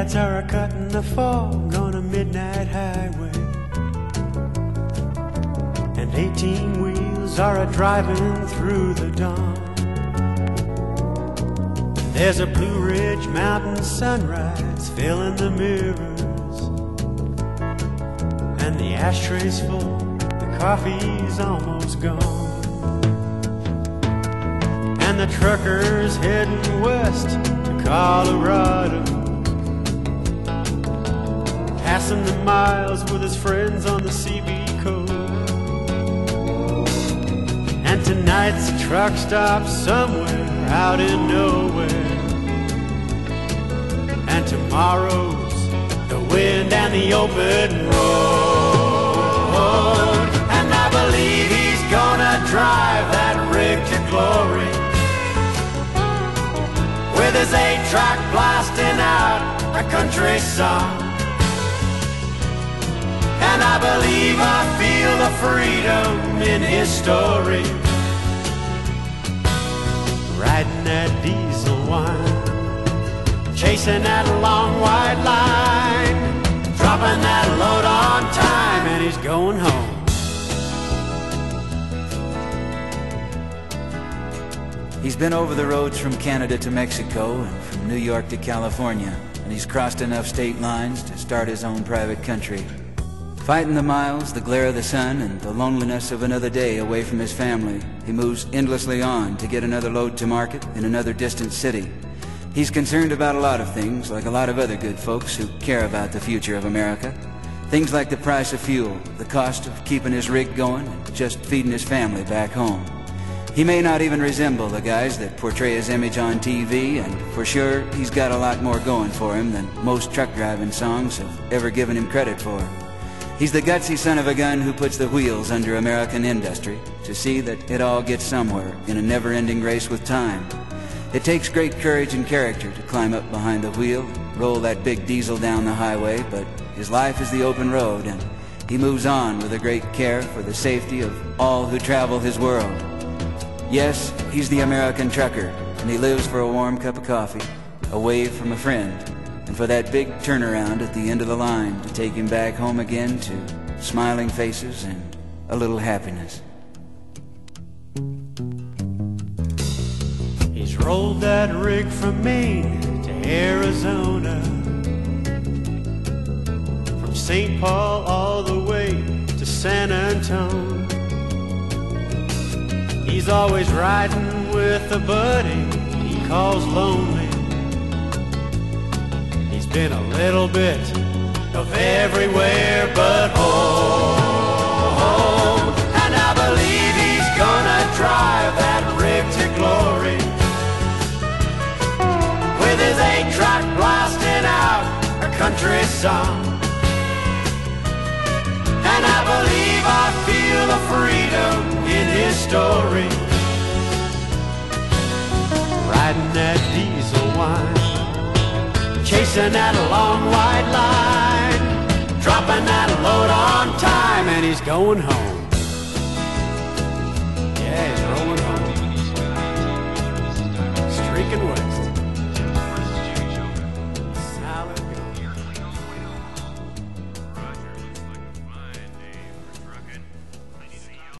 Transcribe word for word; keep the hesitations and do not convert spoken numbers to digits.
lights are a-cutting the fog on a midnight highway, and eighteen wheels are a-driving through the dawn. And there's a Blue Ridge Mountain sunrise filling the mirrors, and the ashtray's full, the coffee's almost gone. And the trucker's heading west to Colorado, passing the miles with his friends on the C B coast. And tonight's a truck stop somewhere out in nowhere, and tomorrow's the wind and the open road. And I believe he's gonna drive that rig to glory, with his eight-track blasting out a country song. And I believe I feel the freedom in his story, riding that diesel wine, chasing that long white line, dropping that load on time, and he's going home. He's been over the roads from Canada to Mexico and from New York to California, and he's crossed enough state lines to start his own private country. Fighting the miles, the glare of the sun, and the loneliness of another day away from his family, he moves endlessly on to get another load to market in another distant city. He's concerned about a lot of things, like a lot of other good folks who care about the future of America. Things like the price of fuel, the cost of keeping his rig going, and just feeding his family back home. He may not even resemble the guys that portray his image on T V, and for sure, he's got a lot more going for him than most truck driving songs have ever given him credit for. He's the gutsy son of a gun who puts the wheels under American industry to see that it all gets somewhere in a never-ending race with time. It takes great courage and character to climb up behind the wheel, roll that big diesel down the highway, but his life is the open road, and he moves on with a great care for the safety of all who travel his world. Yes, he's the American trucker, and he lives for a warm cup of coffee, a wave from a friend, and for that big turnaround at the end of the line to take him back home again to smiling faces and a little happiness. He's rolled that rig from Maine to Arizona, from Saint Paul all the way to San Antonio. He's always riding with a buddy he calls lonely. He's been a little bit of everywhere but home. And I believe he's gonna drive that rig to glory, with his eight-track blasting out a country song. And I believe I feel the freedom in his story, riding that diesel wine, chasing that long white line, dropping that load on time, and he's going home.